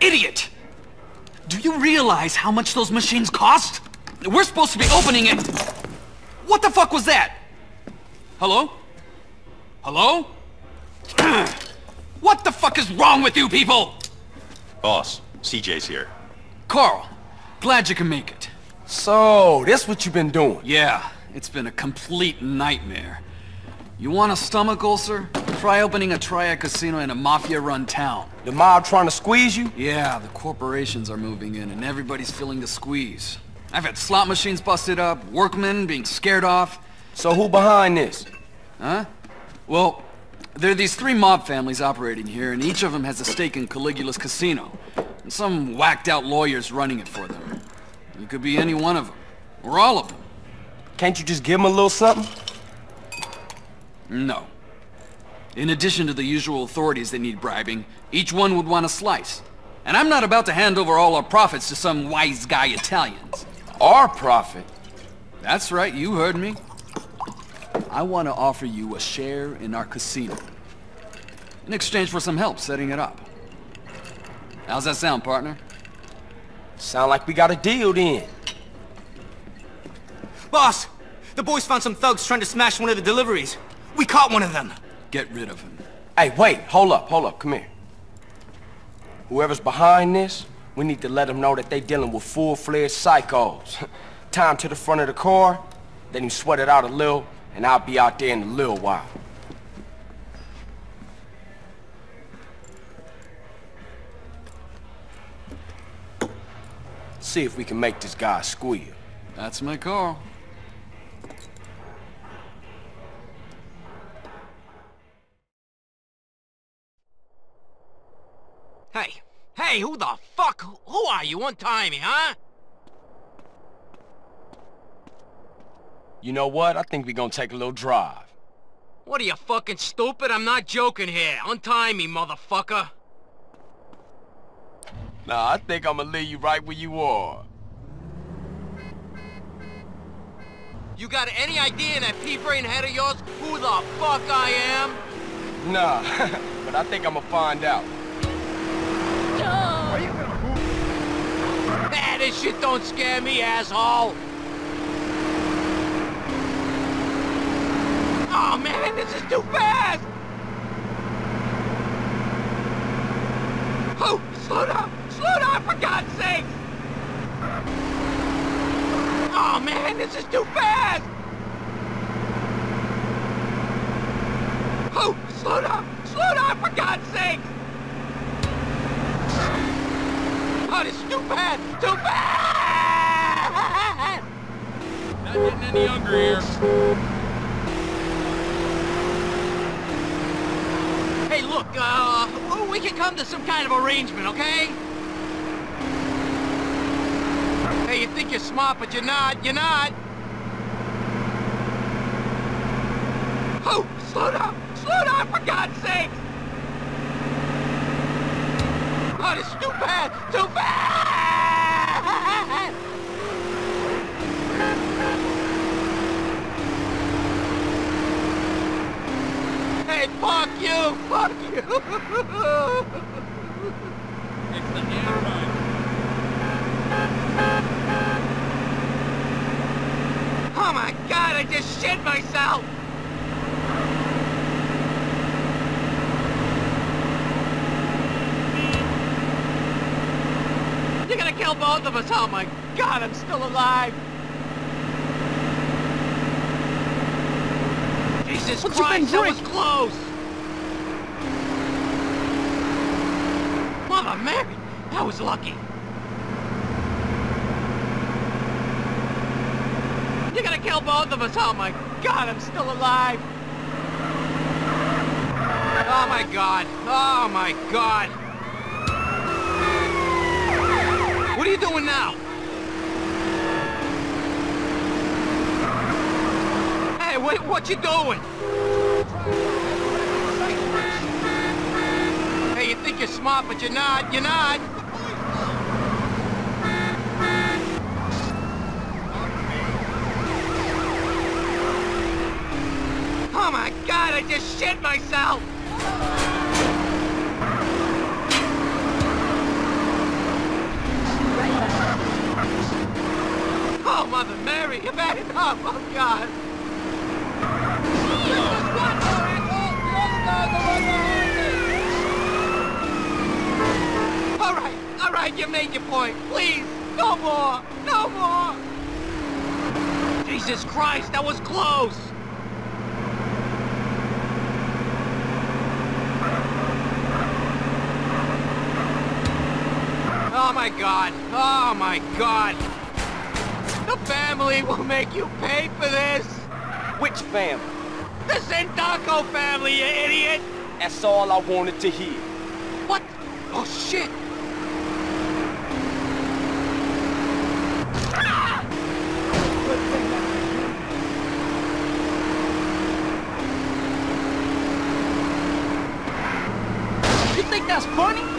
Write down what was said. Idiot! Do you realize how much those machines cost? We're supposed to be opening it. What the fuck was that? Hello? Hello? What the fuck is wrong with you people? Boss, CJ's here. Carl, glad you can make it. So, that's what you've been doing? Yeah, it's been a complete nightmare. You want a stomach ulcer? Try opening a triad casino in a mafia-run town. The mob trying to squeeze you? Yeah, the corporations are moving in and everybody's feeling the squeeze. I've had slot machines busted up, workmen being scared off. So who behind this? Huh? Well, there are these three mob families operating here, and each of them has a stake in Caligula's casino. And some whacked-out lawyer's running it for them. It could be any one of them, or all of them. Can't you just give them a little something? No. In addition to the usual authorities that need bribing, each one would want a slice. And I'm not about to hand over all our profits to some wise guy Italians. Our profit? That's right, you heard me. I want to offer you a share in our casino, in exchange for some help setting it up. How's that sound, partner? Sound like we got a deal, then. Boss, the boys found some thugs trying to smash one of the deliveries. We caught one of them. Get rid of him. Hey, wait, hold up, come here. Whoever's behind this, we need to let them know that they're dealing with full-fledged psychos. Tie him to the front of the car, let him sweat it out a little, and I'll be out there in a little while. See if we can make this guy squeal. That's my call. Hey, who the fuck? Who are you? Untie me, huh? You know what? I think we're gonna take a little drive. What are you, fucking stupid? I'm not joking here. Untie me, motherfucker. Nah, I think I'm gonna leave you right where you are. You got any idea in that pea-brain head of yours who the fuck I am? Nah, but I think I'm gonna find out. Are you gonna move? Nah, this shit don't scare me, asshole! Oh man, this is too fast! Oh, slow down! Slow down, for God's sake! Oh man, this is too fast! Oh, slow down, for God's sake! Oh, this is too bad! Too bad! Not getting any younger here. Hey, look, we can come to some kind of arrangement, okay? Hey, you think you're smart, but you're not. You're not. Oh, slow down, for God's sake! Oh, this is too bad! Too bad! Hey, fuck you! Fuck you! It's the airline. Oh my God, I just shit myself! Kill both of us! Oh my God, I'm still alive! Jesus Christ, that was close! Mother Mary, that was lucky! You're gonna kill both of us! Oh my God, I'm still alive! Oh my God! Oh my God! What are you doing now? Hey, what you doing? Hey, you think you're smart, but you're not. You're not. I just shit myself! Oh, Mother Mary, you've had enough! Oh, God! This is what our adults lost on the one behind us! All right, you made your point. Please, no more! No more! Jesus Christ, that was close! Oh, my God! Oh, my God! The family will make you pay for this! Which family? The Zendaco family, you idiot! That's all I wanted to hear. What? Oh, shit! You think that's funny?